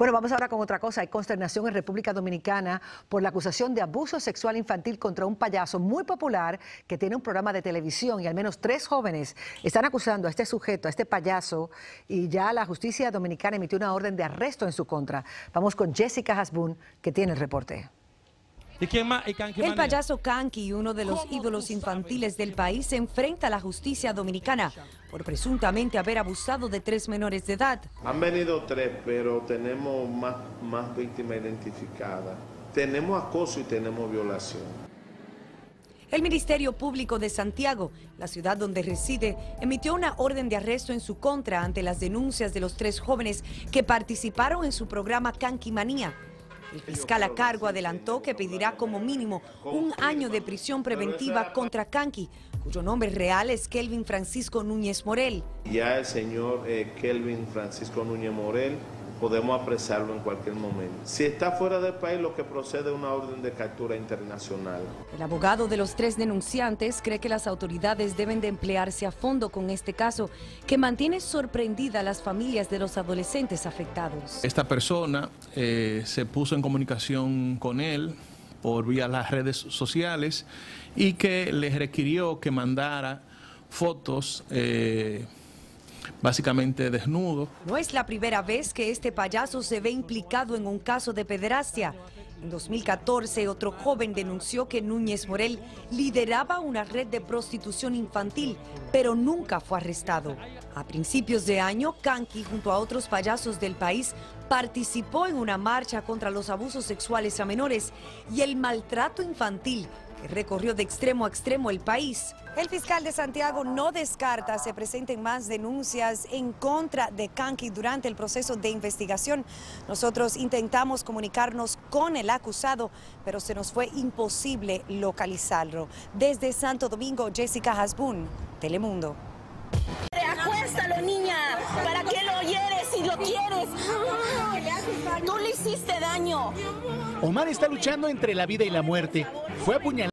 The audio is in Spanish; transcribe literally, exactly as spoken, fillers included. Bueno, vamos ahora con otra cosa. Hay consternación en República Dominicana por la acusación de abuso sexual infantil contra un payaso muy popular que tiene un programa de televisión, y al menos tres jóvenes están acusando a este sujeto, a este payaso, y ya la justicia dominicana emitió una orden de arresto en su contra. Vamos con Jessica Hasbún, que tiene el reporte. El payaso Kanqui, uno de los ídolos infantiles del país, se enfrenta a la justicia dominicana por presuntamente haber abusado de tres menores de edad. Han venido tres, pero tenemos más, más víctimas identificadas. Tenemos acoso y tenemos violación. El Ministerio Público de Santiago, la ciudad donde reside, emitió una orden de arresto en su contra ante las denuncias de los tres jóvenes que participaron en su programa Kanqui Manía. El fiscal a cargo adelantó que pedirá como mínimo un año de prisión preventiva contra Kanqui, cuyo nombre real es Kelvin Francisco Núñez Morel. Ya el señor eh, Kelvin Francisco Núñez Morel podemos apresarlo en cualquier momento. Si está fuera del país, lo que procede es una orden de captura internacional. El abogado de los tres denunciantes cree que las autoridades deben de emplearse a fondo con este caso, que mantiene sorprendida a las familias de los adolescentes afectados. Esta persona eh, se puso en comunicación con él por vía las redes sociales y que les requirió que mandara fotos eh, básicamente desnudo. No es la primera vez que este payaso se ve implicado en un caso de pederastia. En dos mil catorce, otro joven denunció que Núñez Morel lideraba una red de prostitución infantil, pero nunca fue arrestado. A principios de año, Kanqui, junto a otros payasos del país, participó en una marcha contra los abusos sexuales a menores y el maltrato infantil, que recorrió de extremo a extremo el país. El fiscal de Santiago no descarta se presenten más denuncias en contra de Kanqui durante el proceso de investigación. Nosotros intentamos comunicarnos con el acusado, pero se nos fue imposible localizarlo. Desde Santo Domingo, Jessica Hasbún, Telemundo. Acuéstalo, niña, ¿para qué lo hieres si lo quieres? No le hiciste daño. Omar está luchando entre la vida y la muerte. Fue apuñalado.